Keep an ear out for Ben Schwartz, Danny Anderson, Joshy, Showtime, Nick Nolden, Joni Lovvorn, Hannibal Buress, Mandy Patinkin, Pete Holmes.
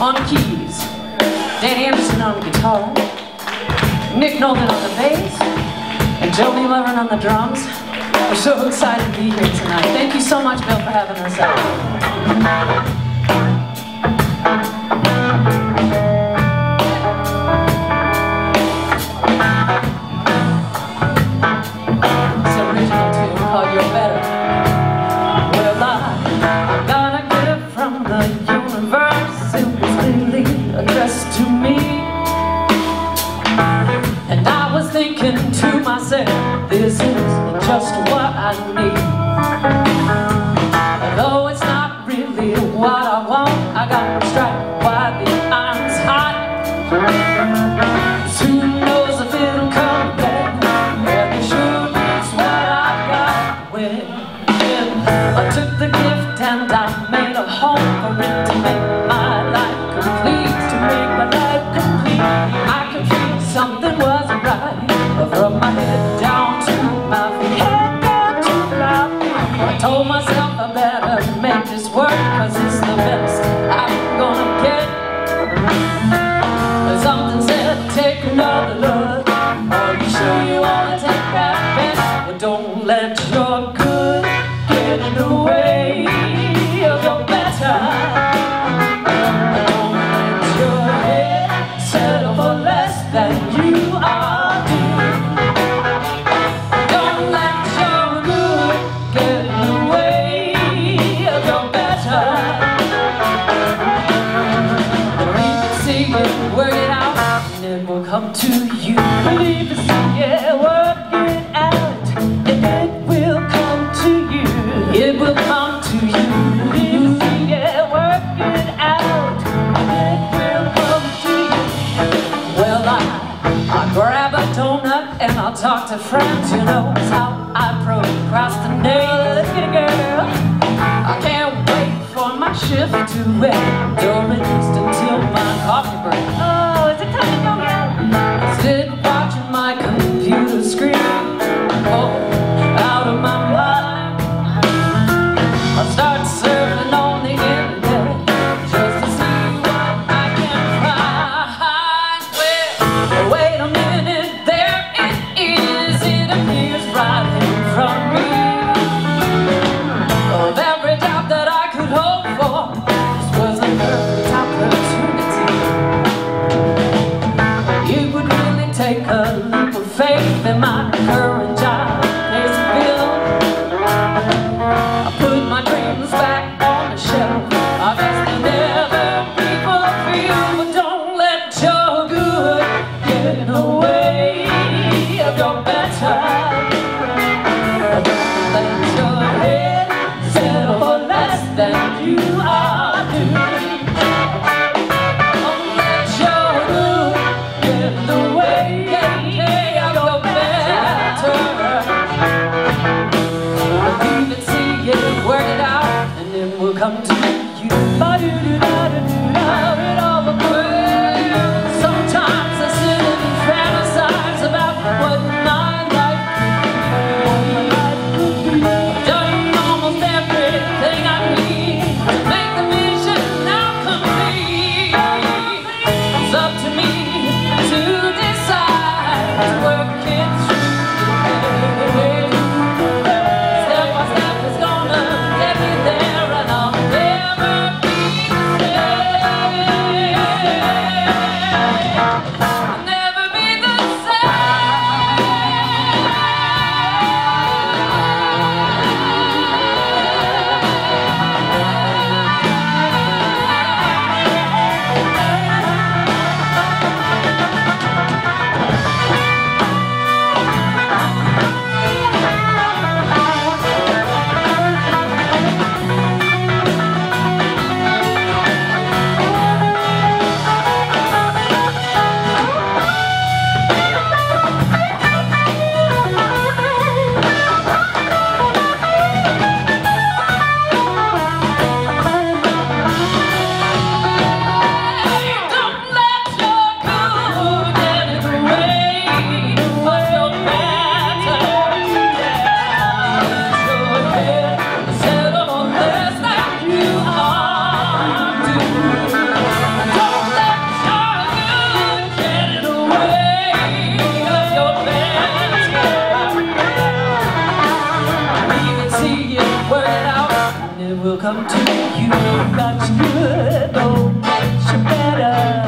on keys, Danny Anderson on guitar, Nick Nolden on the bass, and Joni Lovvorn on the drums. We're so excited to be here tonight. Thank you so much, Bill, for having us out. To myself, this is just what I need. Although it's not really what I want, I gotta strike while the iron's hot. Who knows if it'll come back? Well, it sure is what I got. When I took the gift and I made a home for it to make my life complete, to make my life complete. I could feel something wasn't right. From my head down to my feet, head down to my feet. I told myself I better make this work, cause it's the best I'm gonna get. But something said, take another look. Are you sure you wanna take that bet? Well, don't let your good get in the way of your better. Work it out, and it will come to you. Believe it, yeah, work it out, and it will come to you. It will come to you. Believe it, yeah, work it out, and it will come to you. Well, I grab a donut and I'll talk to friends. You know how I procrastinate. Get it, girl. I can't wait for my shift to end. Door is until my coffee break. Oh, is it time to go yet? I sit watching my computer screen. Oh, out of my mind. I start surfing on the internet just to see what I can find. Well, wait a minute, there it is. It appears right in front of me. Of every doubt that I could hope for, this was the perfect opportunity. Take a leap of faith in my courage, I place a bill. I put my dreams back on the shelf. I guess they never people feel, but don't let your good get in the way of your better. Don't let your head settle for less than you are due. Come to you. Sometimes I sit and fantasize about what my life could be. I've done almost everything I need to make the vision now complete. It's up to me to decide to work it through. Step by step, it's gonna get me there. Never be the same. see it work out. I never come to you, not you, though, but you better.